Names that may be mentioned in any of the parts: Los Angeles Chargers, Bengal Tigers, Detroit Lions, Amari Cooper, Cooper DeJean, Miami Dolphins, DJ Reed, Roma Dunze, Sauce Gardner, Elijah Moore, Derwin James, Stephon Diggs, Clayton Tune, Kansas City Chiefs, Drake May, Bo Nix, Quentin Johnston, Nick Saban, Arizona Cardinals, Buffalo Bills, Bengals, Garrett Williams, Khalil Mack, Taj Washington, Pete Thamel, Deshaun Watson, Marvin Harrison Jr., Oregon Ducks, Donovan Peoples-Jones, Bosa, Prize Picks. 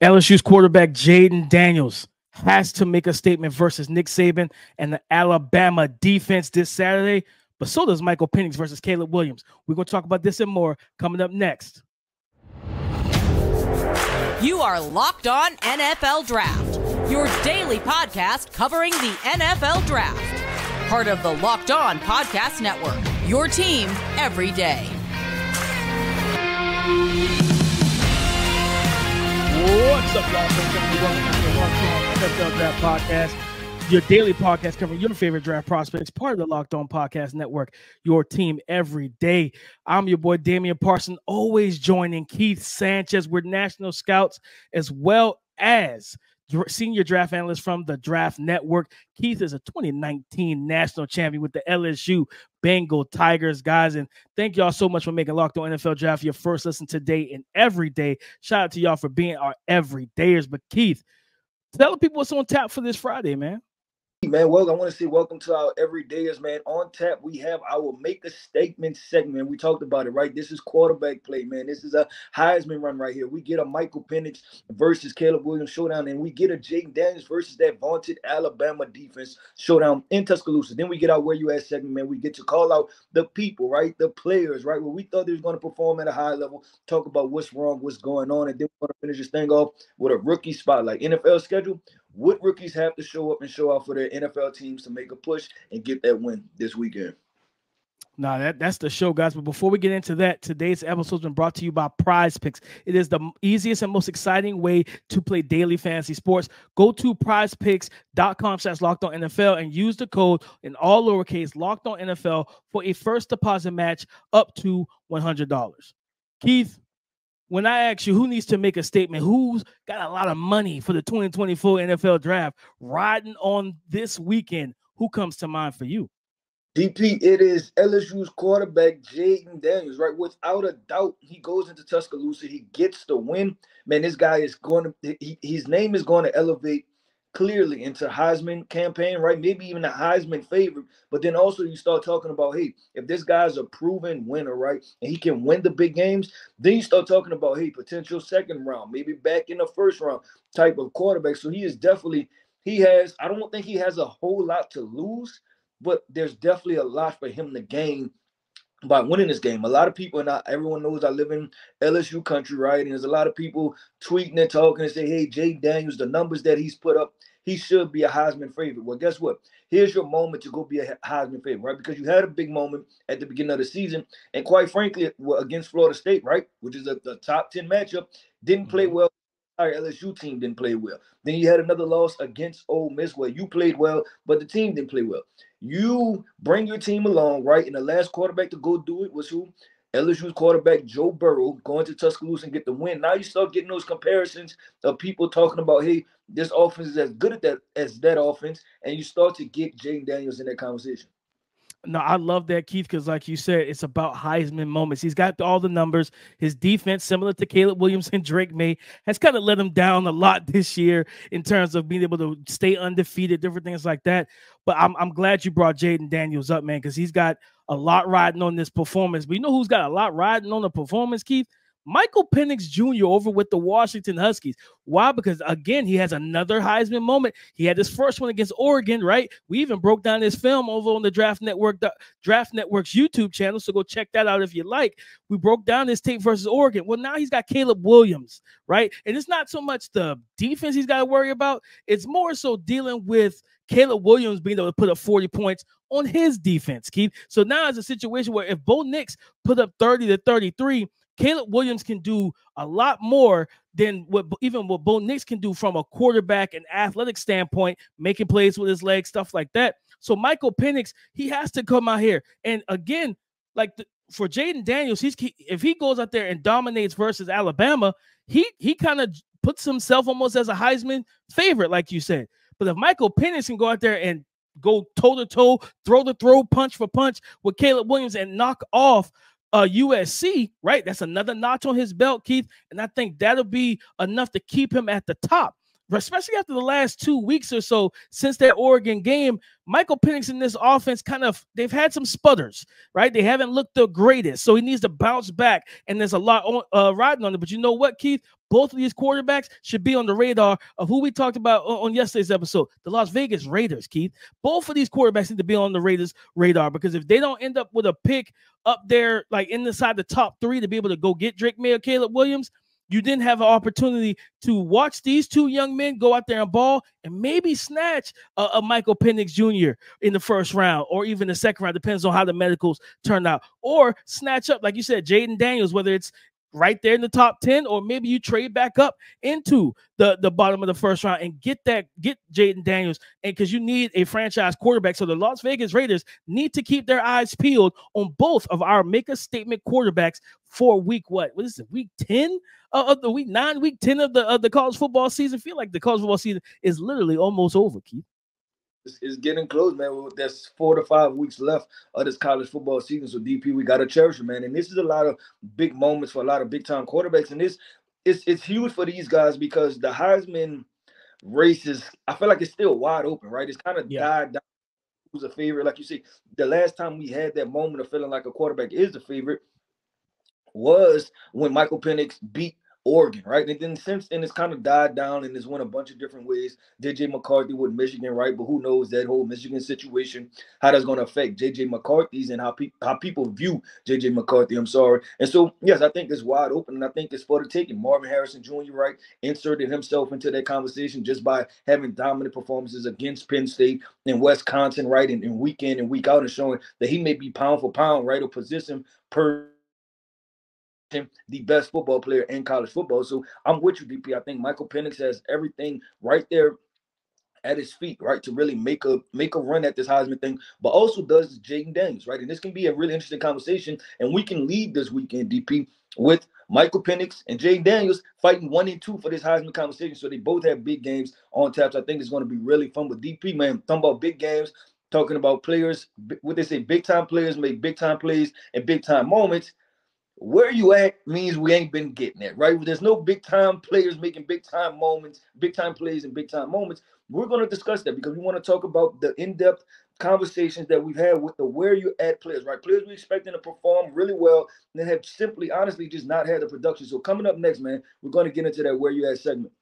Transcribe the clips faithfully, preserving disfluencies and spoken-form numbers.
L S U's quarterback Jayden Daniels has to make a statement versus Nick Saban and the Alabama defense this Saturday, but so does Michael Penix versus Caleb Williams. We're going to talk about this and more coming up next. You are Locked On N F L Draft, your daily podcast covering the N F L Draft. Part of the Locked On Podcast Network, your team every day. What's up, y'all? Welcome back to Locked On N F L Draft Podcast, your daily podcast covering your favorite draft prospects, part of the Locked On Podcast Network, your team every day. I'm your boy, Damian Parsons, always joining Keith Sanchez. We're national scouts as well as senior draft analyst from the Draft Network. Keith is a twenty nineteen national champion with the L S U Bengal Tigers, guys. And thank y'all so much for making Locked On N F L Draft your first listen today and every day. Shout out to y'all for being our everydayers. But Keith, tell the people what's on tap for this Friday, man. Hey, man, well, I want to say welcome to our everydayers, man. On tap, we have our Make a Statement segment. We talked about it, right? This is quarterback play, man. This is a Heisman run right here. We get a Michael Penix versus Caleb Williams showdown, and we get a Jayden Daniels versus that vaunted Alabama defense showdown in Tuscaloosa. Then we get our Where You At segment, man. We get to call out the people, right? The players, right? Where we thought they was going to perform at a high level, talk about what's wrong, what's going on, and then we're going to finish this thing off with a rookie spotlight. N F L schedule. What rookies have to show up and show out for their N F L teams to make a push and get that win this weekend? Nah, that, that's the show, guys. But before we get into that, today's episode has been brought to you by Prize Picks. It is the easiest and most exciting way to play daily fantasy sports. Go to prize picks dot com slash locked on N F L and use the code in all lowercase locked on N F L for a first deposit match up to one hundred dollars. Keith, when I ask you who needs to make a statement, who's got a lot of money for the twenty twenty-four N F L Draft riding on this weekend, who comes to mind for you? D P, it is L S U's quarterback, Jayden Daniels, right? Without a doubt, he goes into Tuscaloosa. He gets the win. Man, this guy is going to he, – his name is going to elevate clearly into Heisman campaign, right? Maybe even a Heisman favorite. But then also you start talking about, hey, if this guy's a proven winner, right, and he can win the big games, then you start talking about, hey, potential second round, maybe back in the first round type of quarterback. So he is definitely – he has – I don't think he has a whole lot to lose, but there's definitely a lot for him to gain by winning this game. A lot of people, and I, everyone knows I live in L S U country, right? And there's a lot of people tweeting and talking and say, hey, Jayden Daniels, the numbers that he's put up, he should be a Heisman favorite. Well, guess what? Here's your moment to go be a Heisman favorite, right? Because you had a big moment at the beginning of the season, and quite frankly, against Florida State, right, which is a, a top ten matchup, didn't play well. Our L S U team didn't play well. Then you had another loss against Ole Miss where you played well, but the team didn't play well. You bring your team along, right? And the last quarterback to go do it was who? L S U's quarterback, Joe Burrow, going to Tuscaloosa and get the win. Now you start getting those comparisons of people talking about, hey, this offense is as good at that as that offense, and you start to get Jayden Daniels in that conversation. No, I love that, Keith, because like you said, it's about Heisman moments. He's got all the numbers. His defense, similar to Caleb Williams and Drake May, has kind of let him down a lot this year in terms of being able to stay undefeated, different things like that. But I'm, I'm glad you brought Jayden Daniels up, man, because he's got a lot riding on this performance. But you know who's got a lot riding on the performance, Keith? Michael Penix Junior over with the Washington Huskies. Why? Because, again, he has another Heisman moment. He had his first one against Oregon, right? We even broke down his film over on the Draft Network, the Draft Network's YouTube channel, so go check that out if you like. We broke down his tape versus Oregon. Well, now he's got Caleb Williams, right? And it's not so much the defense he's got to worry about. It's more so dealing with Caleb Williams being able to put up forty points on his defense, Keith. So now it's a situation where if Bo Nix put up thirty to thirty-three, Caleb Williams can do a lot more than what even what Bo Nix can do from a quarterback and athletic standpoint, making plays with his legs, stuff like that. So Michael Penix, he has to come out here. And again, like the, for Jayden Daniels, he's if he goes out there and dominates versus Alabama, he he kind of puts himself almost as a Heisman favorite, like you said. But if Michael Penix can go out there and go toe-to-toe, throw-to-throw, punch-for-punch with Caleb Williams and knock off Uh, U S C, right? That's another notch on his belt, Keith, and I think that'll be enough to keep him at the top. especially after the last two weeks or so since that Oregon game, Michael Penix in this offense kind of, they've had some sputters, right? They haven't looked the greatest, so he needs to bounce back, and there's a lot on, uh, riding on it. But you know what, Keith? Both of these quarterbacks should be on the radar of who we talked about on yesterday's episode, the Las Vegas Raiders, Keith. Both of these quarterbacks need to be on the Raiders' radar, because if they don't end up with a pick up there, like inside the top three, to be able to go get Drake May or Caleb Williams, you didn't have an opportunity to watch these two young men go out there and ball and maybe snatch a, a Michael Penix Junior in the first round or even the second round, depends on how the medicals turn out, or snatch up, like you said, Jayden Daniels, whether it's right there in the top ten, or maybe you trade back up into the, the bottom of the first round and get that, get Jayden Daniels, and because you need a franchise quarterback. So the Las Vegas Raiders need to keep their eyes peeled on both of our make a statement quarterbacks for week what? What is it? Week ten of the week nine, week ten of the of the college football season. I feel like the college football season is literally almost over, Keith. It's getting close, man. There's four to five weeks left of this college football season. So, D P, we got to cherish it, man. And this is a lot of big moments for a lot of big-time quarterbacks. And this, it's, it's huge for these guys, because the Heisman race is, I feel like it's still wide open, right? It's kind of yeah. died down. Who's a favorite? Like you see, the last time we had that moment of feeling like a quarterback is the favorite was when Michael Penix beat Oregon, right? And then since then, it's kind of died down, and it's went a bunch of different ways. J J. McCarthy with Michigan, right? But who knows that whole Michigan situation, how that's going to affect J J. McCarthy's and how, pe how people view J J. McCarthy, I'm sorry. And so, yes, I think it's wide open, and I think it's for the taking. Marvin Harrison Junior, right, inserted himself into that conversation just by having dominant performances against Penn State and Wisconsin, right, and, and week in and week out, and showing that he may be pound for pound, right, or position per him, the best football player in college football. So I'm with you, D P. I think Michael Penix has everything right there at his feet, right, to really make a make a run at this Heisman thing, but also does Jayden Daniels, right? And this can be a really interesting conversation, and we can leave this weekend, D P, with Michael Penix and Jayden Daniels fighting one and two for this Heisman conversation. So they both have big games on tap. So I think it's going to be really fun with D P, man. Talking about big games, talking about players, what they say, big-time players make big-time plays and big-time moments. Where you at means we ain't been getting it, right? There's no big-time players making big-time moments, big-time plays and big-time moments. We're going to discuss that, because we want to talk about the in-depth conversations that we've had with the where you at players, right? Players we expecting to perform really well and then have simply, honestly, just not had the production. So coming up next, man, we're going to get into that where you at segment.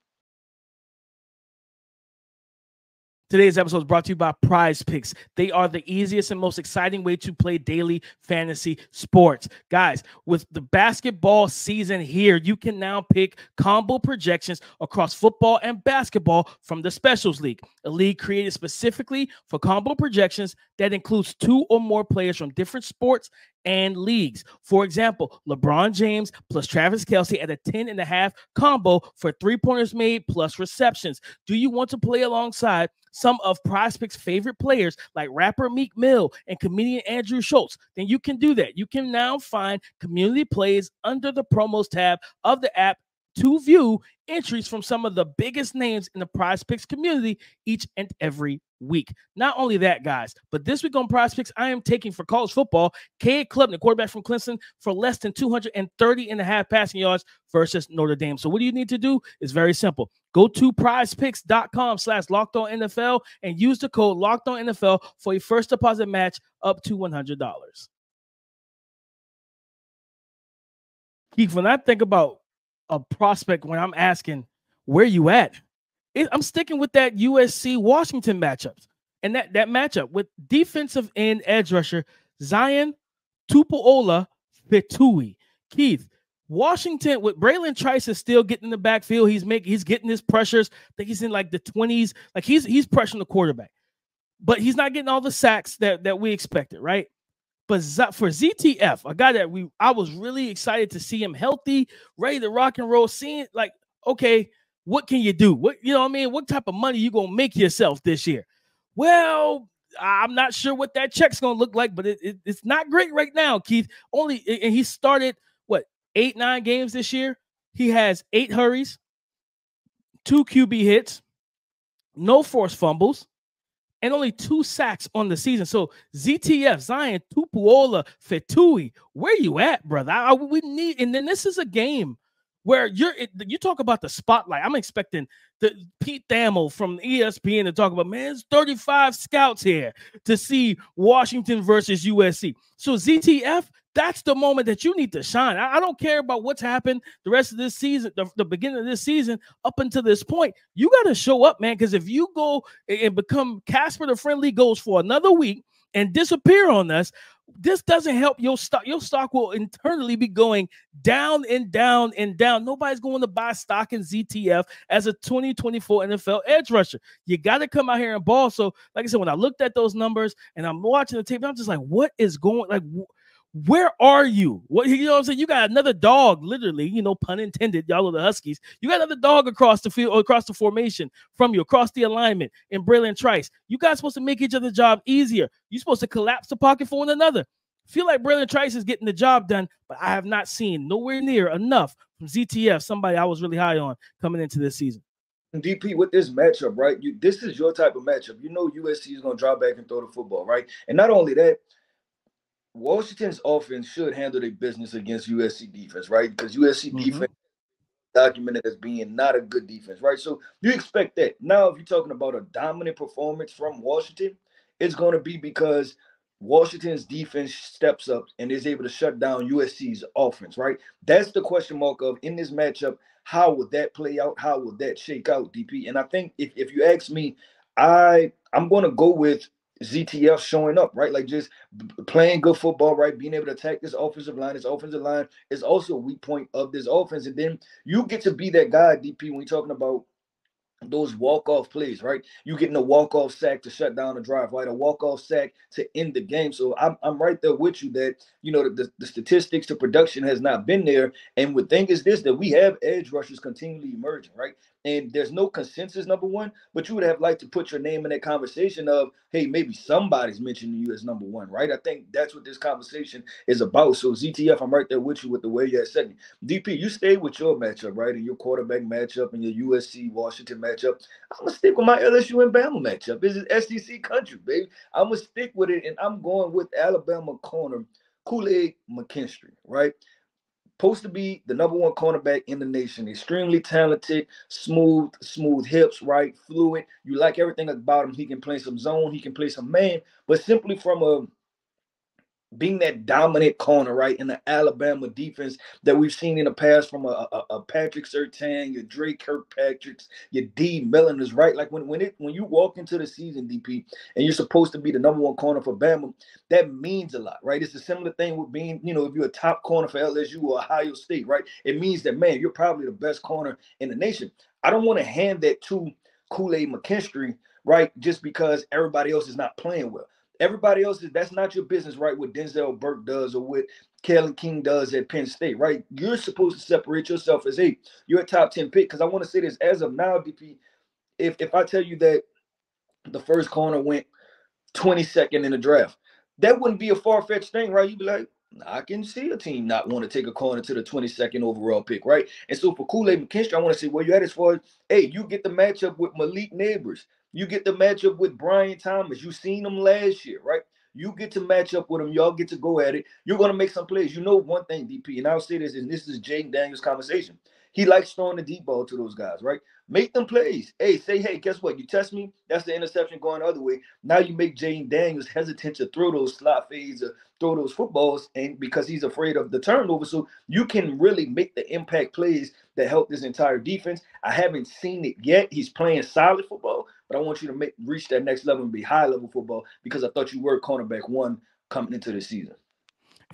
Today's episode is brought to you by Prize Picks. They are the easiest and most exciting way to play daily fantasy sports. Guys, with the basketball season here, you can now pick combo projections across football and basketball from the Specials League, a league created specifically for combo projections that includes two or more players from different sports and leagues. For example, LeBron James plus Travis Kelce at a ten and a half combo for three-pointers made plus receptions. Do you want to play alongside some of Prize Picks' favorite players like rapper Meek Mill and comedian Andrew Schultz? Then you can do that. You can now find community plays under the promos tab of the app to view entries from some of the biggest names in the Prize Picks community each and every week. Not only that, guys, but this week on Prize Picks, I am taking for college football Cade Klubnik, quarterback from Clemson, for less than two hundred thirty and a half passing yards versus Notre Dame. So what do you need to do? It's very simple. Go to prizepicks.com slash LockedOnNFL and use the code LockedOnNFL for a first deposit match up to one hundred dollars. Keith, when I think about a prospect, when I'm asking where you at, it, I'm sticking with that U S C Washington matchups, and that that matchup with defensive end edge rusher Zion Tupuola-Fetui. Keith, Washington with Braylon Trice is still getting in the backfield. He's making he's getting his pressures. I think he's in like the twenties. Like he's he's pressuring the quarterback, but he's not getting all the sacks that that we expected, right? But for Z T F, a guy that we I was really excited to see him healthy, ready to rock and roll, seeing like, okay, what can you do? What you know what I mean? What type of money you gonna make yourself this year? Well, I'm not sure what that check's gonna look like, but it, it, it's not great right now, Keith. Only and he started what eight, nine games this year. He has eight hurries, two Q B hits, no forced fumbles, and only two sacks on the season. So Z T F, Zion Tupuola-Fetui, where you at, brother? I, I, we need, and then this is a game where you're it, you talk about the spotlight. I'm expecting the Pete Thamel from E S P N to talk about, man, it's thirty-five scouts here to see Washington versus U S C. So Z T F, that's the moment that you need to shine. I, I don't care about what's happened the rest of this season, the, the beginning of this season, up until this point. You got to show up, man, because if you go and become Casper the Friendly Ghost for another week and disappear on us, this doesn't help your stock. Your stock will internally be going down and down and down. Nobody's going to buy stock in Z T F as a twenty twenty-four N F L edge rusher. You got to come out here and ball. So, like I said, when I looked at those numbers and I'm watching the tape, I'm just like, what is going, like, where are you? What, you know what I'm saying? You got another dog, literally, you know, pun intended, y'all are the Huskies. You got another dog across the field, or across the formation from you, across the alignment, in Braylon Trice. You guys supposed to make each other's job easier. You're supposed to collapse the pocket for one another. Feel like Braylon Trice is getting the job done, but I have not seen nowhere near enough from Z T F, somebody I was really high on coming into this season. D P, with this matchup, right, you, this is your type of matchup. You know U S C is going to drop back and throw the football, right? And not only that, Washington's offense should handle their business against U S C defense, right? Because U S C mm-hmm. defense is documented as being not a good defense, right? So you expect that. Now, if you're talking about a dominant performance from Washington, it's going to be because Washington's defense steps up and is able to shut down U S C's offense, right? That's the question mark of, in this matchup, how would that play out? How would that shake out, D P? And I think if, if you ask me, I, I'm going to go with Z T F showing up, right? Like just playing good football, right? Being able to attack this offensive line. This offensive line is also a weak point of this offense. And then you get to be that guy, D P, when we're talking about those walk-off plays, right? You getting a walk-off sack to shut down a drive, right? A walk-off sack to end the game. So I'm, I'm right there with you that, you know, the, the statistics, the production has not been there. And the thing is this, that we have edge rushers continually emerging, right? And there's no consensus, number one, but you would have liked to put your name in that conversation of, hey, maybe somebody's mentioning you as number one, right? I think that's what this conversation is about. So Z T F, I'm right there with you with the way you're at second. D P, you stay with your matchup, right? And your quarterback matchup and your U S C-Washington matchup. I'm going to stick with my L S U and Bama matchup. This is S E C country, baby. I'm going to stick with it, and I'm going with Alabama corner Kool-Aid McKinstry, right? Supposed to be the number one cornerback in the nation. Extremely talented, smooth, smooth hips, right? Fluid. You like everything about him. He can play some zone. He can play some man. But simply from a being that dominant corner, right, in the Alabama defense that we've seen in the past from a, a, a Patrick Surtain, your Drake Kirkpatricks, your D. Milliners, right? Like when when it when you walk into the season, D P, and you're supposed to be the number one corner for Bama, that means a lot, right? It's a similar thing with being, you know, if you're a top corner for L S U or Ohio State, right? It means that, man, you're probably the best corner in the nation. I don't want to hand that to Kool-Aid McKinstry, right, just because everybody else is not playing well. Everybody else, is that's not your business, right? What Denzel Burke does or what Kalen King does at Penn State, right? You're supposed to separate yourself as, hey, you're a top ten pick. Because I want to say this, as of now, D P, if, if I tell you that the first corner went twenty-second in the draft, that wouldn't be a far-fetched thing, right? You'd be like, I can see a team not want to take a corner to the twenty-second overall pick, right? And so for Kool-Aid McKinstry, I want to say, well, you had as far as, hey, you get the matchup with Malik Nabers. You get the matchup with Brian Thomas. You seen him last year, right? You get to match up with him. Y'all get to go at it. You're going to make some plays. You know one thing, D P, and I'll say this, and this is Jayden Daniels' conversation. He likes throwing the deep ball to those guys, right? Make them plays. Hey, say, hey, guess what? You test me. That's the interception going the other way. Now you make Jayden Daniels hesitant to throw those slot fades or throw those footballs, and because he's afraid of the turnover. So you can really make the impact plays that help this entire defense. I haven't seen it yet. He's playing solid football, but I want you to make, reach that next level and be high-level football, because I thought you were cornerback one coming into the season.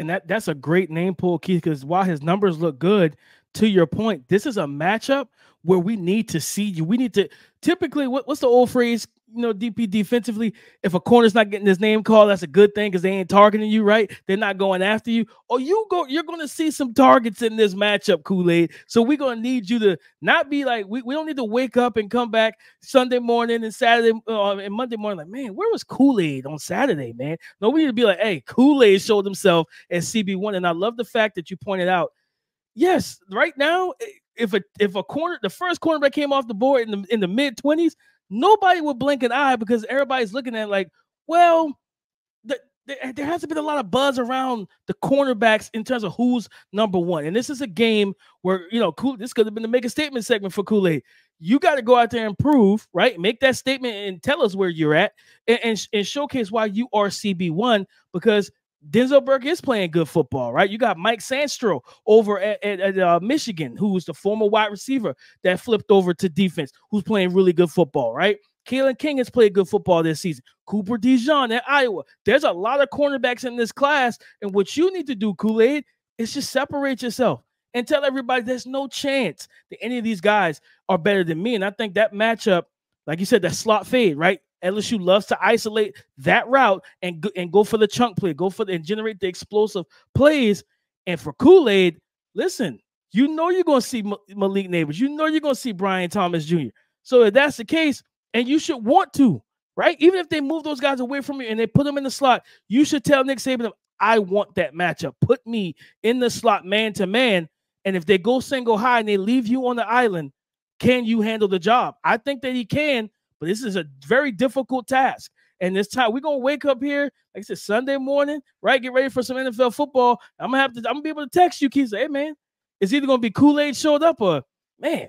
And that that's a great name pull, Keith, because while his numbers look good, to your point, this is a matchup where we need to see you. We need to typically, what, what's the old phrase, you know, D P, defensively? If a corner's not getting his name called, that's a good thing because they ain't targeting you, right? They're not going after you. Or you go, you're going to see some targets in this matchup, Kool-Aid. So we're going to need you to not be like, we, we don't need to wake up and come back Sunday morning and Saturday uh, and Monday morning like, man, where was Kool-Aid on Saturday, man? No, we need to be like, hey, Kool-Aid showed himself at C B one. And I love the fact that you pointed out, yes, right now, if a if a corner, the first cornerback came off the board in the in the mid twenties, nobody would blink an eye because everybody's looking at it like, well, the, there, there hasn't been a lot of buzz around the cornerbacks in terms of who's number one. And this is a game where, you know, cool, this could have been the make a statement segment for Kool-Aid. You got to go out there and prove, right? Make that statement and tell us where you're at, and, and, and showcase why you are C B one, because Denzel Burke is playing good football, right? You got Mike Sandstro over at, at, at uh, Michigan, who was the former wide receiver that flipped over to defense, who's playing really good football, right? Kalen King has played good football this season. Cooper DeJean at Iowa. There's a lot of cornerbacks in this class, and what you need to do, Kool-Aid, is just separate yourself and tell everybody there's no chance that any of these guys are better than me. And I think that matchup, like you said, that slot fade, right? L S U loves to isolate that route and go, and go for the chunk play, go for the, and generate the explosive plays. And for Kool-Aid, listen, you know you're going to see M Malik Nabers. You know you're going to see Brian Thomas Junior So if that's the case, and you should want to, right? Even if they move those guys away from you and they put them in the slot, you should tell Nick Saban, I want that matchup. Put me in the slot man-to-man. -man. And if they go single high and they leave you on the island, can you handle the job? I think that he can, but this is a very difficult task. And this time, we're going to wake up here, like I said, Sunday morning, right? Get ready for some N F L football. I'm going to have to, I'm going to be able to text you, Keith, say, hey, man, it's either going to be Kool-Aid showed up or, man,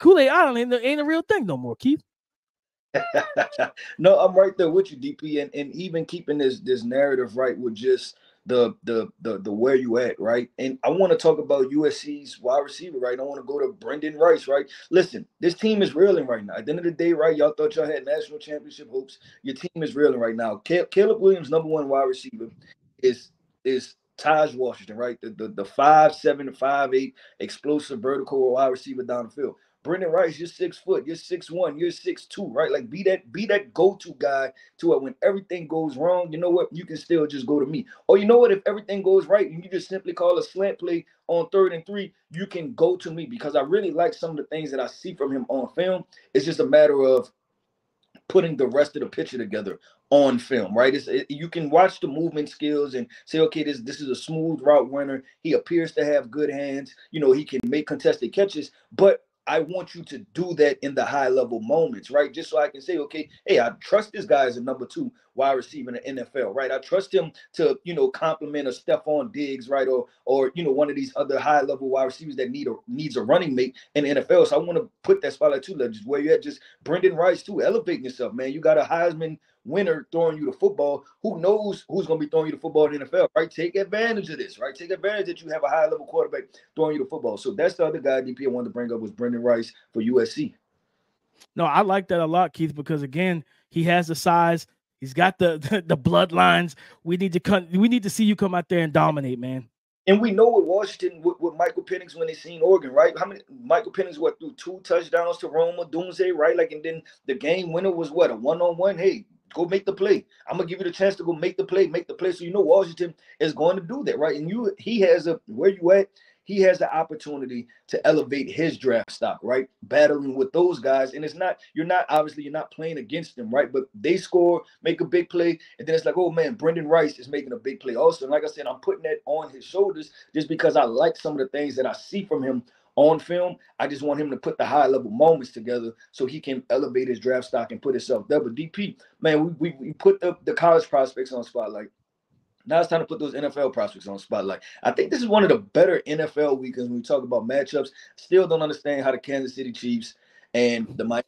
Kool-Aid Island ain't, ain't a real thing no more, Keith. No, I'm right there with you, D P, and, and even keeping this this narrative right with just the the the the where you at, right? And I want to talk about U S C's wide receiver, right? I want to go to Brendan Rice, right? Listen, this team is reeling right now. At the end of the day, right, y'all thought y'all had national championship hopes. Your team is reeling right now. Caleb Williams, number one wide receiver, is is Taj Washington, right? The the the five seven to five eight explosive vertical wide receiver down the field. Brendan Rice, you're six foot, you're six one, you're six two, right? Like be that, be that go-to guy to where when everything goes wrong, you know what? You can still just go to me. Or you know what? If everything goes right, and you just simply call a slant play on third and three, you can go to me, because I really like some of the things that I see from him on film. It's just a matter of putting the rest of the picture together on film, right? It's, it, you can watch the movement skills and say, okay, this this is a smooth route runner. He appears to have good hands. You know, he can make contested catches, but I want you to do that in the high-level moments, right? Just so I can say, okay, hey, I trust this guy as a number two wide receiver in the N F L, right? I trust him to, you know, compliment a Stephon Diggs, right, or, or you know, one of these other high-level wide receivers that need a, needs a running mate in the N F L. So I want to put that spotlight too, just where you at, just Brendan Rice too, elevating yourself, man. You got a Heisman winner throwing you the football. Who knows who's going to be throwing you the football in the N F L, right? Take advantage of this, right? Take advantage that you have a high-level quarterback throwing you the football. So that's the other guy, D P, I wanted to bring up was Brendan Rice for U S C. No, I like that a lot, Keith, because, again, he has the size. He's got the the, the bloodlines. We need to come, we need to see you come out there and dominate, man. And we know with Washington, with, with Michael Penix when they seen Oregon, right? How many Michael Penix what threw two touchdowns to Roma Dunze, right? Like, and then the game winner was what, a one-on-one? Hey, go make the play. I'm gonna give you the chance to go make the play, make the play. So you know Washington is going to do that, right? And you, he has a where you at. He has the opportunity to elevate his draft stock, right? Battling with those guys, and it's not you're not obviously you're not playing against them, right? But they score, make a big play, and then it's like, oh man, Brendan Rice is making a big play also. And like I said, I'm putting that on his shoulders just because I like some of the things that I see from him on film. I just want him to put the high level moments together so he can elevate his draft stock and put himself double D P. Man, we, we, we put the, the college prospects on spotlight. Now it's time to put those N F L prospects on spotlight. I think this is one of the better N F L weekends when we talk about matchups. Still don't understand how the Kansas City Chiefs and the Miami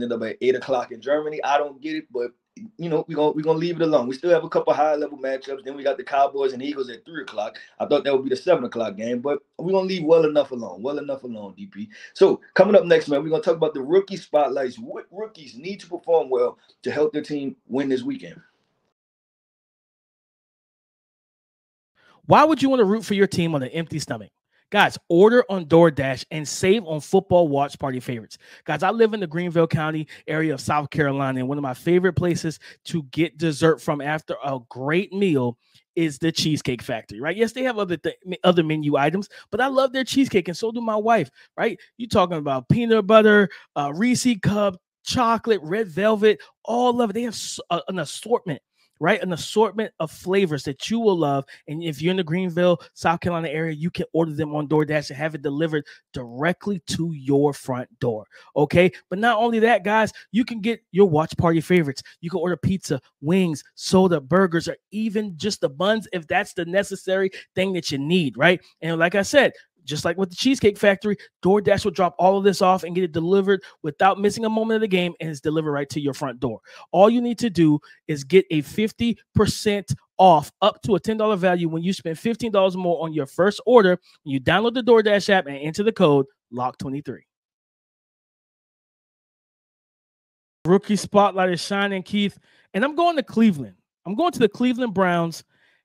end up at eight o'clock in Germany. I don't get it, but you know, we're gonna we're gonna leave it alone. We still have a couple high level matchups. Then we got the Cowboys and Eagles at three o'clock. I thought that would be the seven o'clock game, but we're gonna leave well enough alone. Well enough alone, D P. So coming up next, man, we're gonna talk about the rookie spotlights. What rookies need to perform well to help their team win this weekend? Why would you want to root for your team on an empty stomach? Guys, order on DoorDash and save on football watch party favorites. Guys, I live in the Greenville County area of South Carolina, and one of my favorite places to get dessert from after a great meal is the Cheesecake Factory, right? Yes, they have other th other menu items, but I love their cheesecake, and so do my wife, right? You're talking about peanut butter, uh, Reese's Cup, chocolate, red velvet, all of it. They have an assortment, right? An assortment of flavors that you will love. And if you're in the Greenville, South Carolina area, you can order them on DoorDash and have it delivered directly to your front door, okay? But not only that, guys, you can get your watch party favorites. You can order pizza, wings, soda, burgers, or even just the buns if that's the necessary thing that you need, right? And like I said, just like with the Cheesecake Factory, DoorDash will drop all of this off and get it delivered without missing a moment of the game, and it's delivered right to your front door. All you need to do is get a fifty percent off up to a ten dollar value when you spend fifteen dollars or more on your first order. You download the DoorDash app and enter the code L O C K twenty-three. Rookie spotlight is shining, Keith, and I'm going to Cleveland. I'm going to the Cleveland Browns.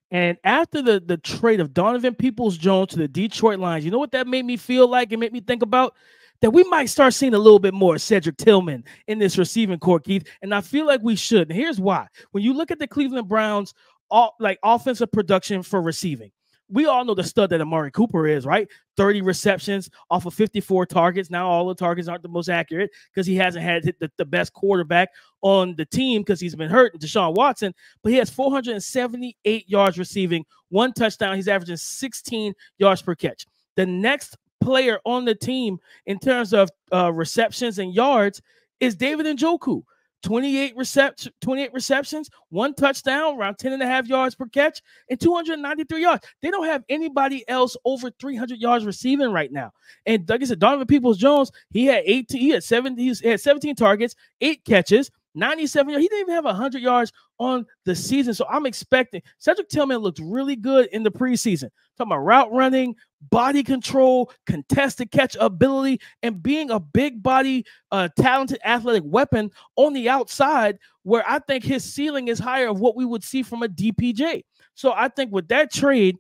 And after the, the trade of Donovan Peoples-Jones to the Detroit Lions, you know what that made me feel like and made me think about? That we might start seeing a little bit more of Cedric Tillman in this receiving corps, Keith. And I feel like we should. And here's why. When you look at the Cleveland Browns, all, like offensive production for receiving, we all know the stud that Amari Cooper is, right? thirty receptions off of fifty-four targets. Now all the targets aren't the most accurate because he hasn't had the, the best quarterback on the team because he's been hurt, Deshaun Watson. But he has four hundred seventy-eight yards receiving, one touchdown. He's averaging sixteen yards per catch. The next player on the team in terms of uh, receptions and yards is David Njoku. twenty-eight, recept- twenty-eight receptions, one touchdown, around ten and a half yards per catch, and two hundred ninety-three yards. They don't have anybody else over three hundred yards receiving right now. And like I said, Donovan Peoples-Jones, he had eighteen, he had seventeen, he had seventeen targets, eight catches, ninety-seven yards. He didn't even have one hundred yards on the season. So I'm expecting Cedric Tillman looked really good in the preseason. Talking about route running, body control, contested catch ability, and being a big body, uh, talented athletic weapon on the outside, where I think his ceiling is higher of what we would see from a D P J. So I think with that trade,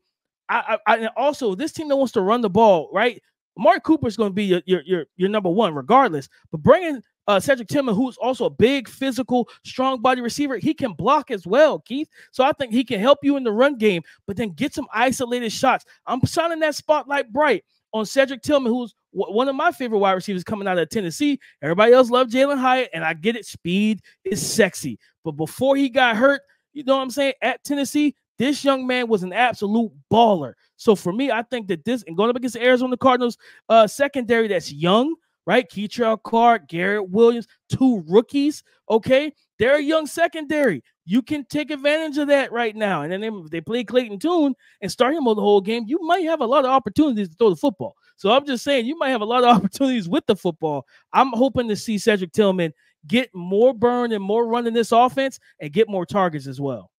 I, I, I and also this team that wants to run the ball, right? Amari Cooper is going to be your, your your your number one regardless, but bringing Uh, Cedric Tillman, who's also a big, physical, strong body receiver. He can block as well, Keith. So I think he can help you in the run game, but then get some isolated shots. I'm shining that spotlight bright on Cedric Tillman, who's one of my favorite wide receivers coming out of Tennessee. Everybody else loved Jalen Hyatt, and I get it. Speed is sexy. But before he got hurt, you know what I'm saying, at Tennessee, this young man was an absolute baller. So for me, I think that this, and going up against the Arizona Cardinals uh, secondary that's young, right? Keetrell Clark, Garrett Williams, two rookies, okay? They're a young secondary. You can take advantage of that right now. And then if they play Clayton Tune and start him on the whole game, you might have a lot of opportunities to throw the football. So I'm just saying you might have a lot of opportunities with the football. I'm hoping to see Cedric Tillman get more burn and more run in this offense and get more targets as well.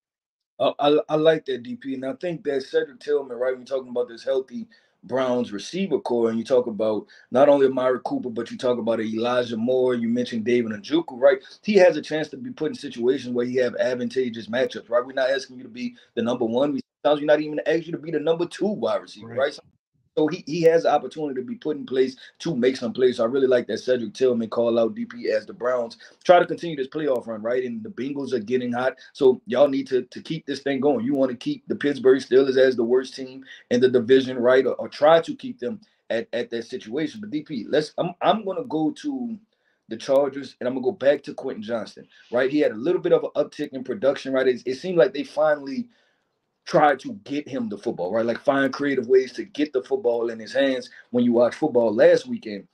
Uh, I, I like that, D P. And I think that Cedric Tillman, right, we're talking about this healthy Browns receiver core, and you talk about not only Amari Cooper, but you talk about Elijah Moore. You mentioned David Njoku, right? He has a chance to be put in situations where he have advantageous matchups, right? We're not asking you to be the number one. We sometimes we're not even asking you to be the number two wide receiver, right? right? So he, he has the opportunity to be put in place to make some plays. So I really like that Cedric Tillman call out, D P, as the Browns try to continue this playoff run, right? And the Bengals are getting hot. So y'all need to, to keep this thing going. You want to keep the Pittsburgh Steelers as the worst team in the division, right? Or, or try to keep them at, at that situation. But, D P, let's I'm, I'm going to go to the Chargers, and I'm going to go back to Quentin Johnston, right? He had a little bit of an uptick in production, right? It, it seemed like they finally – try to get him the football, right? Like find creative ways to get the football in his hands when you watch football last weekend.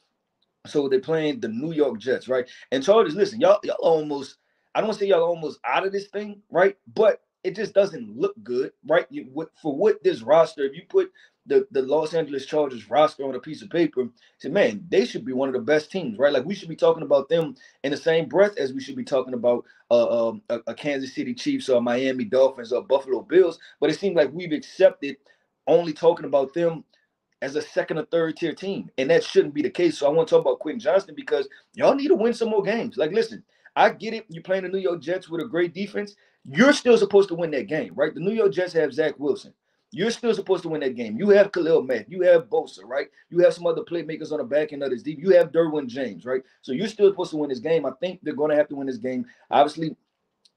So they're playing the New York Jets, right? And Chargers, listen, y'all, y'all almost, I don't want to say y'all almost out of this thing, right? But it just doesn't look good, right? You, what, for what this roster, if you put the, the Los Angeles Chargers roster on a piece of paper, say, man, they should be one of the best teams, right? Like we should be talking about them in the same breath as we should be talking about uh, um, a, a Kansas City Chiefs or Miami Dolphins or Buffalo Bills. But it seems like we've accepted only talking about them as a second or third tier team, and that shouldn't be the case. So I want to talk about Quentin Johnston because y'all need to win some more games. Like, listen, I get it. You're playing the New York Jets with a great defense. You're still supposed to win that game, right? The New York Jets have Zach Wilson. You're still supposed to win that game. You have Khalil Mack. You have Bosa, right? You have some other playmakers on the back end of this deep. You have Derwin James, right? So you're still supposed to win this game. I think they're going to have to win this game. Obviously,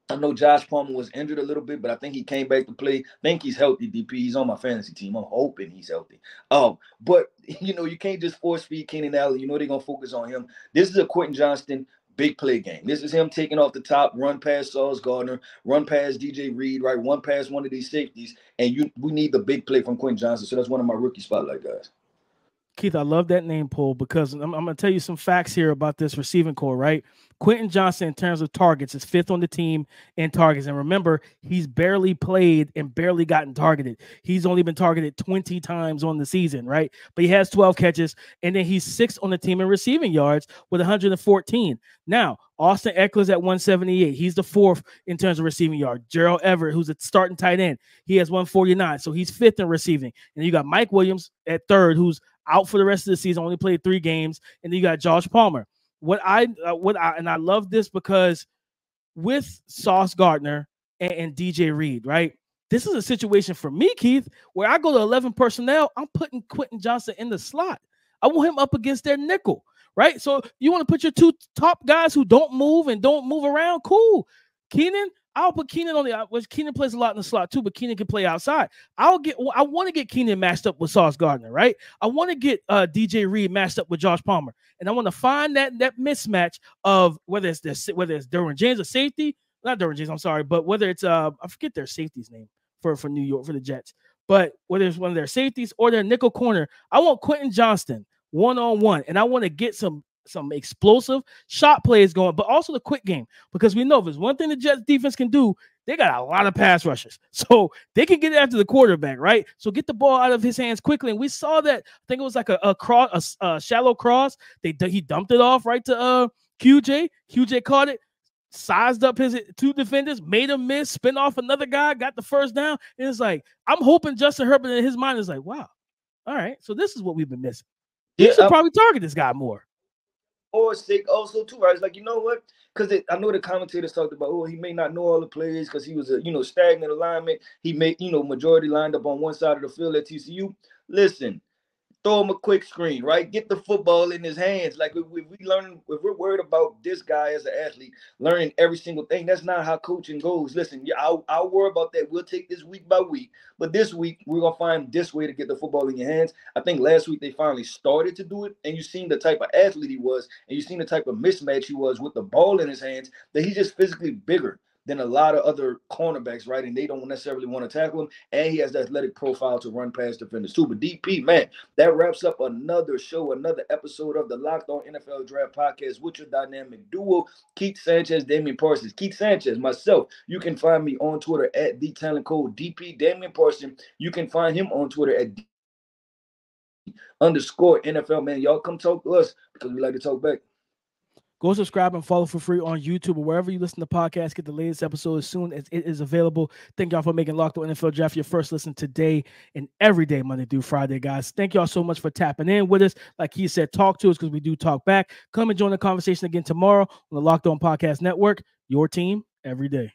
I know Josh Palmer was injured a little bit, but I think he came back to play. I think he's healthy, D P. He's on my fantasy team. I'm hoping he's healthy. Um, but, you know, you can't just force feed Keenan Allen. You know they're going to focus on him. This is a Quentin Johnston big play game. This is him taking off the top, run past Sauce Gardner, run past D J Reed, right? One past one of these safeties, and you we need the big play from Quentin Johnston. So that's one of my rookie spotlight guys. Keith, I love that name pull because I'm, I'm going to tell you some facts here about this receiving core, right? Quentin Johnston, in terms of targets, is fifth on the team in targets. And remember, he's barely played and barely gotten targeted. He's only been targeted twenty times on the season, right? But he has twelve catches, and then he's sixth on the team in receiving yards with one hundred fourteen. Now, Austin Eckler's at one seventy-eight. He's the fourth in terms of receiving yards. Gerald Everett, who's a starting tight end, he has one forty-nine, so he's fifth in receiving. And you got Mike Williams at third, who's out for the rest of the season, only played three games, and then you got Josh Palmer. What I, uh, what I, and I love this because with Sauce Gardner and, and D J Reed, right? This is a situation for me, Keith, where I go to eleven personnel. I'm putting Quentin Johnston in the slot. I want him up against their nickel, right? So you want to put your two top guys who don't move and don't move around. Cool. Keenan, I'll put Keenan on the, which Keenan plays a lot in the slot too, but Keenan can play outside. I'll get, I want to get Keenan matched up with Sauce Gardner, right? I want to get uh, D J Reed matched up with Josh Palmer, and I want to find that that mismatch of whether it's this, whether it's Derwin James or safety, not Derwin James, I'm sorry, but whether it's uh, I forget their safety's name for for New York for the Jets, but whether it's one of their safeties or their nickel corner, I want Quentin Johnston one on one, and I want to get some. some explosive shot plays going, but also the quick game, because we know if there's one thing the Jets defense can do, they got a lot of pass rushers. So they can get after the quarterback, right? So get the ball out of his hands quickly. And we saw that, I think it was like a, a cross, a, a shallow cross. They He dumped it off right to uh, Q J. Q J caught it, sized up his two defenders, made him miss, spin off another guy, got the first down. And it's like, I'm hoping Justin Herbert in his mind is like, wow, all right, so this is what we've been missing. You yeah, should I'm probably target this guy more. Or sick also too, right? It's like, you know what? Because I know the commentators talked about, oh, he may not know all the plays because he was a, you know, stagnant alignment. He made, you know, majority lined up on one side of the field at T C U. Listen, throw him a quick screen, right? Get the football in his hands. Like if we learn, if we're worried about this guy as an athlete learning every single thing, that's not how coaching goes. Listen, yeah, I'll, I'll worry about that. We'll take this week by week, but this week we're gonna find this way to get the football in your hands. I think last week they finally started to do it, and you seen the type of athlete he was, and you seen the type of mismatch he was with the ball in his hands. That he's just physically bigger than a lot of other cornerbacks, right? And they don't necessarily want to tackle him. And he has the athletic profile to run past defenders too. But D P, man, that wraps up another show, another episode of the Locked On N F L Draft Podcast with your dynamic duo, Keith Sanchez, Damian Parsons. Keith Sanchez, myself, you can find me on Twitter at the talent code D P Damian Parsons. You can find him on Twitter at D underscore N F L, man. Y'all come talk to us because we like to talk back. Go subscribe and follow for free on YouTube or wherever you listen to podcasts. Get the latest episode as soon as it is available. Thank y'all for making Locked On N F L Draft your first listen today and every day, Monday through Friday, guys. Thank y'all so much for tapping in with us. Like he said, talk to us because we do talk back. Come and join the conversation again tomorrow on the Locked On Podcast Network, your team every day.